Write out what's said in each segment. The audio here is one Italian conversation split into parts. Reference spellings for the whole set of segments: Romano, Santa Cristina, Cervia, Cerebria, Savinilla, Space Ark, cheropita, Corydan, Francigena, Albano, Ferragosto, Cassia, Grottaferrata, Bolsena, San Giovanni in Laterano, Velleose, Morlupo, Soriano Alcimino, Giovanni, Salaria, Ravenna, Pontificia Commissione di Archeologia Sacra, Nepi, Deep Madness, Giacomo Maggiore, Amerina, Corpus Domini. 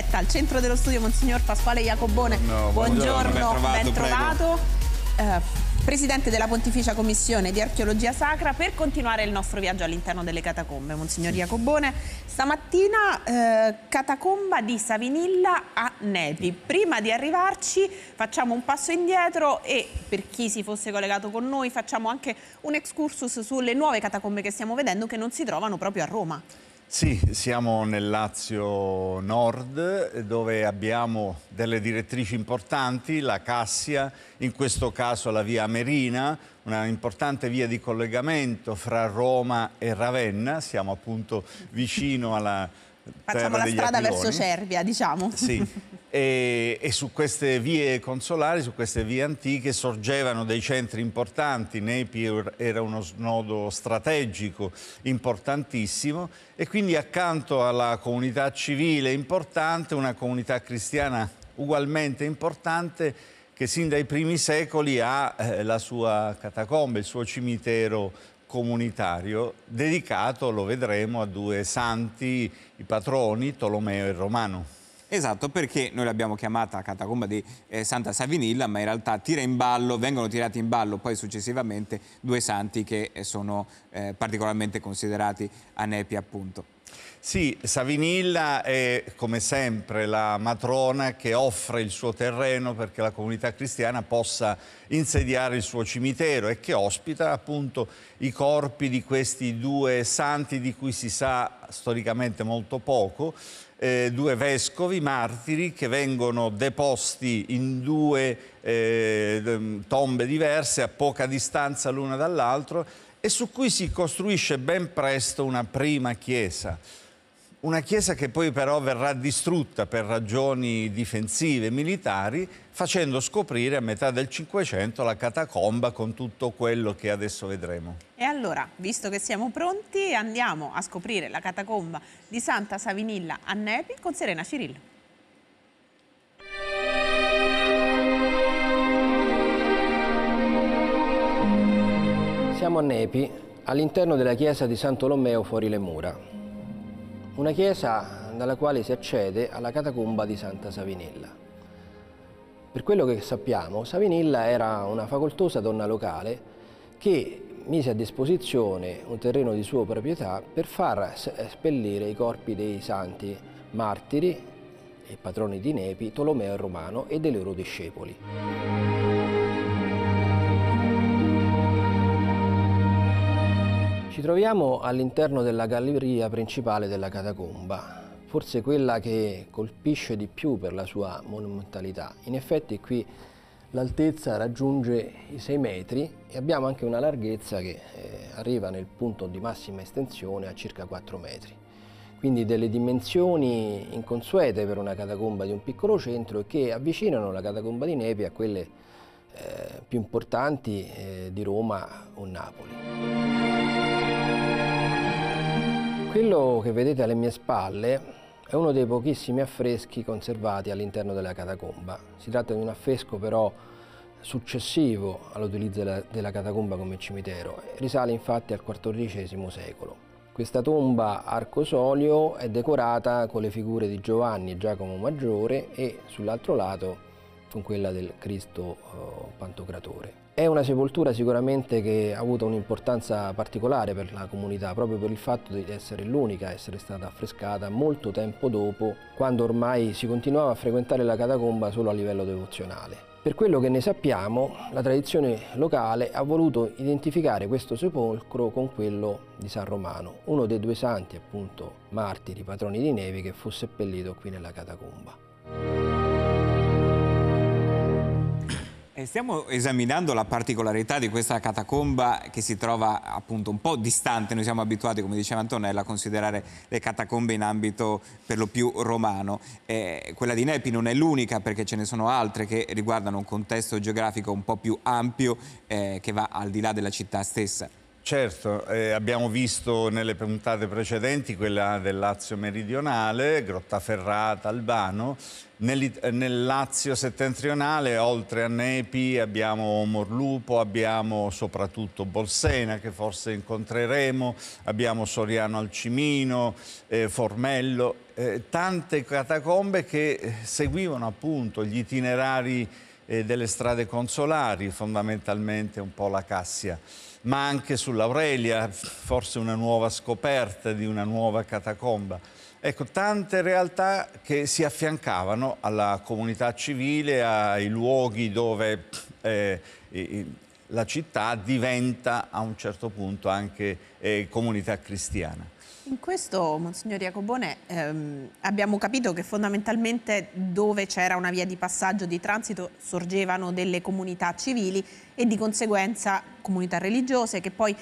diretta al centro dello studio Monsignor Pasquale Iacobone. Buongiorno, ben trovato. Presidente della Pontificia Commissione di Archeologia Sacra, per continuare il nostro viaggio all'interno delle catacombe. Monsignor Iacobone, stamattina catacomba di Savinilla a Nepi. Prima di arrivarci facciamo un passo indietro e, per chi si fosse collegato con noi, facciamo anche un excursus sulle nuove catacombe che stiamo vedendo, che non si trovano proprio a Roma. Sì, siamo nel Lazio Nord, dove abbiamo delle direttrici importanti, la Cassia, in questo caso la via Amerina, una importante via di collegamento fra Roma e Ravenna. Siamo appunto vicino alla terra degli aquiloni. Facciamo la strada verso Cervia, diciamo. Sì, e su queste vie consolari, su queste vie antiche, sorgevano dei centri importanti. Nepi era uno snodo strategico importantissimo, e quindi accanto alla comunità civile importante, una comunità cristiana ugualmente importante, che sin dai primi secoli ha la sua catacomba, il suo cimitero comunitario, dedicato, lo vedremo, a due santi, i patroni, Tolomeo e Romano. Esatto, perché noi l'abbiamo chiamata catacomba di Santa Savinilla, ma in realtà vengono tirati in ballo poi successivamente due santi che sono particolarmente considerati a Nepi, appunto. Sì, Savinilla è come sempre la matrona che offre il suo terreno perché la comunità cristiana possa insediare il suo cimitero, e che ospita appunto i corpi di questi due santi di cui si sa storicamente molto poco. Due vescovi martiri che vengono deposti in due tombe diverse a poca distanza l'una dall'altra, e su cui si costruisce ben presto una prima chiesa. Una chiesa che poi però verrà distrutta per ragioni difensive e militari, facendo scoprire a metà del Cinquecento la catacomba con tutto quello che adesso vedremo. E allora, visto che siamo pronti, andiamo a scoprire la catacomba di Santa Savinilla a Nepi con Serena Cirillo. Siamo a Nepi, all'interno della chiesa di San Tolomeo fuori le mura. Una chiesa dalla quale si accede alla catacomba di Santa Savinilla. Per quello che sappiamo, Savinilla era una facoltosa donna locale che mise a disposizione un terreno di sua proprietà per far seppellire i corpi dei santi martiri e patroni di Nepi, Tolomeo e Romano, e dei loro discepoli. Ci troviamo all'interno della galleria principale della catacomba, forse quella che colpisce di più per la sua monumentalità. In effetti qui l'altezza raggiunge i 6 metri e abbiamo anche una larghezza che arriva nel punto di massima estensione a circa 4 metri. Quindi delle dimensioni inconsuete per una catacomba di un piccolo centro, che avvicinano la catacomba di Nepi a quelle più importanti di Roma o Napoli. Quello che vedete alle mie spalle è uno dei pochissimi affreschi conservati all'interno della catacomba. Si tratta di un affresco però successivo all'utilizzo della catacomba come cimitero. Risale infatti al XIV secolo. Questa tomba arcosolio è decorata con le figure di Giovanni e Giacomo Maggiore, e sull'altro lato con quella del Cristo Pantocratore. È una sepoltura sicuramente che ha avuto un'importanza particolare per la comunità, proprio per il fatto di essere l'unica a essere stata affrescata molto tempo dopo, quando ormai si continuava a frequentare la catacomba solo a livello devozionale. Per quello che ne sappiamo, la tradizione locale ha voluto identificare questo sepolcro con quello di San Romano, uno dei due santi, appunto, martiri, patroni di Nepi, che fu seppellito qui nella catacomba. Stiamo esaminando la particolarità di questa catacomba, che si trova appunto un po' distante. Noi siamo abituati, come diceva Antonella, a considerare le catacombe in ambito per lo più romano. Quella di Nepi non è l'unica, perché ce ne sono altre che riguardano un contesto geografico un po' più ampio, che va al di là della città stessa. Certo, abbiamo visto nelle puntate precedenti quella del Lazio meridionale, Grottaferrata, Albano. Nel Lazio settentrionale, oltre a Nepi, abbiamo Morlupo, abbiamo soprattutto Bolsena, che forse incontreremo, abbiamo Soriano Alcimino, Formello. tante catacombe che seguivano appunto gli itinerari delle strade consolari, fondamentalmente un po' la Cassia, ma anche sull'Aurelia, forse una nuova scoperta di una nuova catacomba. Ecco, tante realtà che si affiancavano alla comunità civile, ai luoghi dove la città diventa a un certo punto anche comunità cristiana. In questo, Monsignor Iacobone, abbiamo capito che fondamentalmente dove c'era una via di passaggio, di transito, sorgevano delle comunità civili e di conseguenza comunità religiose che poi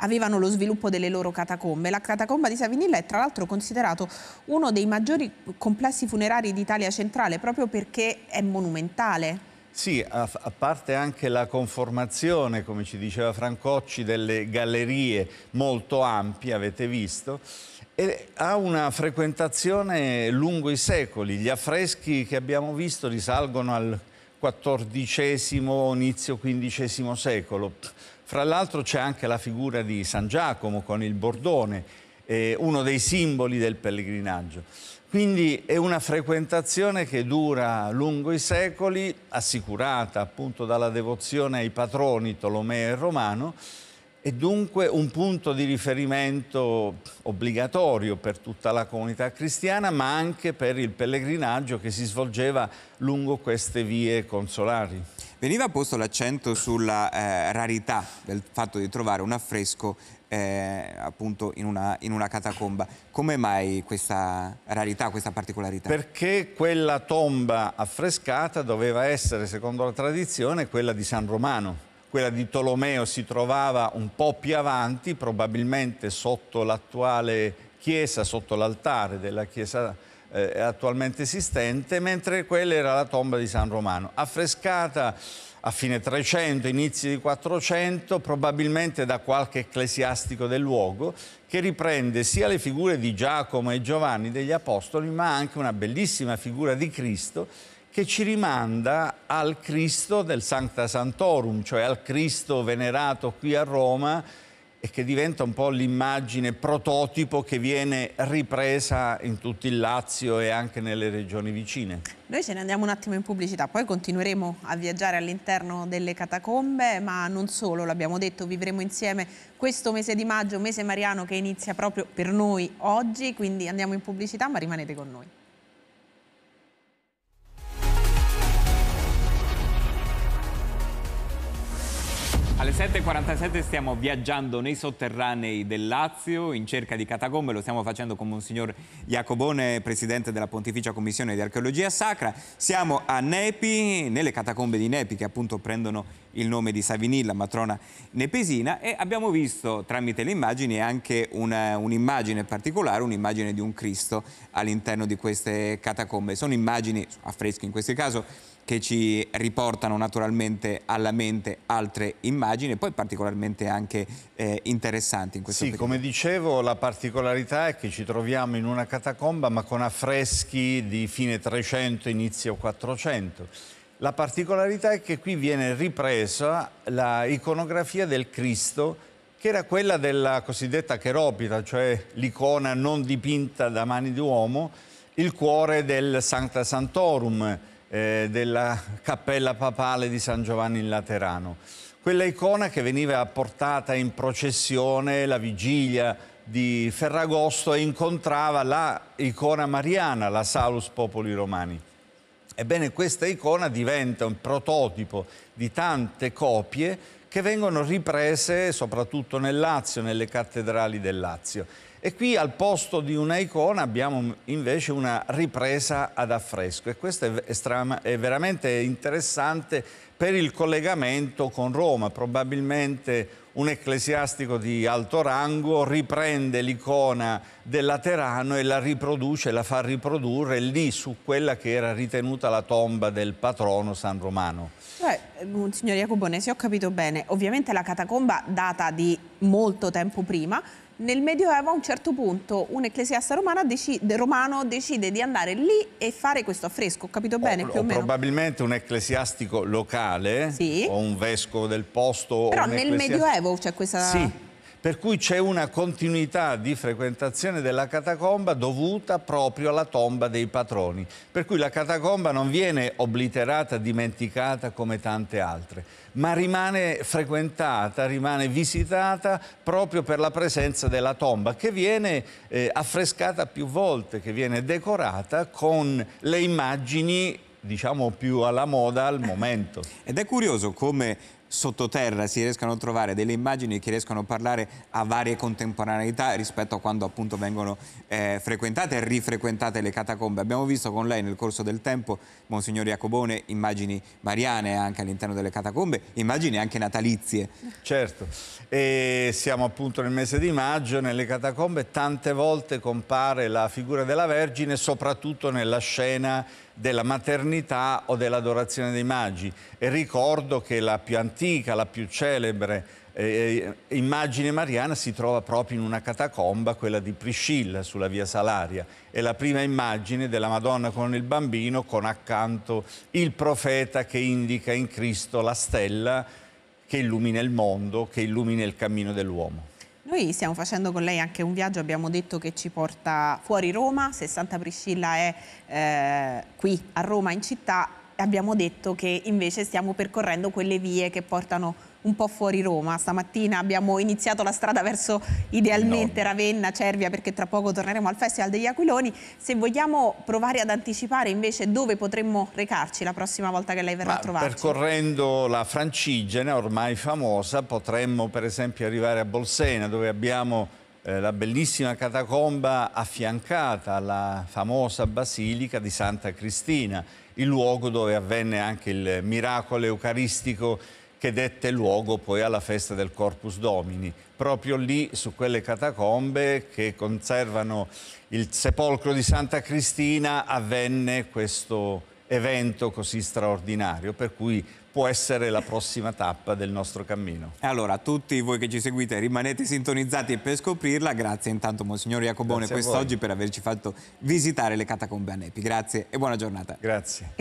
avevano lo sviluppo delle loro catacombe. La catacomba di Savinilla è tra l'altro considerato uno dei maggiori complessi funerari d'Italia centrale proprio perché è monumentale. Sì, a parte anche la conformazione, come ci diceva Francocci, delle gallerie molto ampie, avete visto, e ha una frequentazione lungo i secoli. Gli affreschi che abbiamo visto risalgono al XIV, inizio XV secolo. Fra l'altro c'è anche la figura di San Giacomo con il bordone, uno dei simboli del pellegrinaggio. Quindi è una frequentazione che dura lungo i secoli, assicurata appunto dalla devozione ai patroni Tolomeo e Romano, e dunque un punto di riferimento obbligatorio per tutta la comunità cristiana, ma anche per il pellegrinaggio che si svolgeva lungo queste vie consolari. Veniva posto l'accento sulla rarità del fatto di trovare un affresco appunto in una catacomba. Come mai questa rarità, questa particolarità? Perché quella tomba affrescata doveva essere, secondo la tradizione, quella di San Romano. Quella di Tolomeo si trovava un po' più avanti, probabilmente sotto l'attuale chiesa, sotto l'altare della chiesa attualmente esistente, mentre quella era la tomba di San Romano, affrescata a fine 300, inizi di 400, probabilmente da qualche ecclesiastico del luogo, che riprende sia le figure di Giacomo e Giovanni degli Apostoli, ma anche una bellissima figura di Cristo che ci rimanda al Cristo del Sancta Sanctorum, cioè al Cristo venerato qui a Roma e che diventa un po' l'immagine prototipo che viene ripresa in tutto il Lazio e anche nelle regioni vicine. Noi ce ne andiamo un attimo in pubblicità, poi continueremo a viaggiare all'interno delle catacombe, ma non solo, l'abbiamo detto, vivremo insieme questo mese di maggio, mese mariano che inizia proprio per noi oggi, quindi andiamo in pubblicità, ma rimanete con noi. Alle 7:47 stiamo viaggiando nei sotterranei del Lazio in cerca di catacombe, lo stiamo facendo con Monsignor Iacobone, presidente della Pontificia Commissione di Archeologia Sacra. Siamo a Nepi, nelle catacombe di Nepi, che appunto prendono il nome di Savinilla, matrona nepesina, e abbiamo visto tramite le immagini anche un'immagine particolare, un'immagine di un Cristo all'interno di queste catacombe. Sono immagini, affreschi in questo caso, che ci riportano naturalmente alla mente altre immagini, poi particolarmente anche interessanti. In questo sì, come dicevo, la particolarità è che ci troviamo in una catacomba ma con affreschi di fine 300, inizio 400. La particolarità è che qui viene ripresa la iconografia del Cristo, che era quella della cosiddetta cheropita, cioè l'icona non dipinta da mani di uomo, il cuore del Sancta Sanctorum, della cappella papale di San Giovanni in Laterano. Quella icona che veniva portata in processione la vigilia di Ferragosto e incontrava la icona mariana, la Salus Populi Romani. Ebbene, questa icona diventa un prototipo di tante copie che vengono riprese soprattutto nel Lazio, nelle cattedrali del Lazio. E qui al posto di una icona abbiamo invece una ripresa ad affresco, e questo è veramente interessante per il collegamento con Roma. Probabilmente un ecclesiastico di alto rango riprende l'icona del Laterano e la riproduce, la fa riprodurre lì su quella che era ritenuta la tomba del patrono San Romano. Monsignor Iacobone, se ho capito bene, ovviamente la catacomba data di molto tempo prima. Nel Medioevo a un certo punto un ecclesiasta romano decide di andare lì e fare questo affresco, ho capito bene più o meno? Probabilmente un ecclesiastico locale, sì, o un vescovo del posto. Però nel Medioevo c'è questa... Sì, per cui c'è una continuità di frequentazione della catacomba dovuta proprio alla tomba dei patroni, per cui la catacomba non viene obliterata, dimenticata come tante altre, ma rimane frequentata, rimane visitata proprio per la presenza della tomba, che viene affrescata più volte, che viene decorata con le immagini, diciamo, più alla moda al momento. Ed è curioso come sottoterra si riescano a trovare delle immagini che riescono a parlare a varie contemporaneità rispetto a quando appunto vengono frequentate e rifrequentate le catacombe. Abbiamo visto con lei nel corso del tempo, Monsignor Iacobone, immagini mariane anche all'interno delle catacombe, immagini anche natalizie. Certo, e siamo appunto nel mese di maggio, nelle catacombe tante volte compare la figura della Vergine, soprattutto nella scena della maternità o dell'adorazione dei Magi, e ricordo che la più antica, la più celebre immagine mariana si trova proprio in una catacomba, quella di Priscilla sulla via Salaria. È la prima immagine della Madonna con il bambino, con accanto il profeta che indica in Cristo la stella che illumina il mondo, che illumina il cammino dell'uomo. Noi stiamo facendo con lei anche un viaggio, abbiamo detto, che ci porta fuori Roma. Se Santa Priscilla è qui a Roma in città, abbiamo detto che invece stiamo percorrendo quelle vie che portano un po' fuori Roma. Stamattina abbiamo iniziato la strada verso idealmente Ravenna, Cervia, perché tra poco torneremo al Festival degli Aquiloni. Se vogliamo provare ad anticipare invece dove potremmo recarci la prossima volta che lei verrà a trovarci. Percorrendo la Francigena, ormai famosa, potremmo per esempio arrivare a Bolsena, dove abbiamo la bellissima catacomba affiancata alla famosa basilica di Santa Cristina, il luogo dove avvenne anche il miracolo eucaristico che dette luogo poi alla festa del Corpus Domini. Proprio lì, su quelle catacombe che conservano il sepolcro di Santa Cristina, avvenne questo evento così straordinario, per cui può essere la prossima tappa del nostro cammino. Allora, tutti voi che ci seguite rimanete sintonizzati per scoprirla. Grazie intanto, Monsignor Iacobone, quest'oggi per averci fatto visitare le catacombe a Nepi. Grazie e buona giornata. Grazie.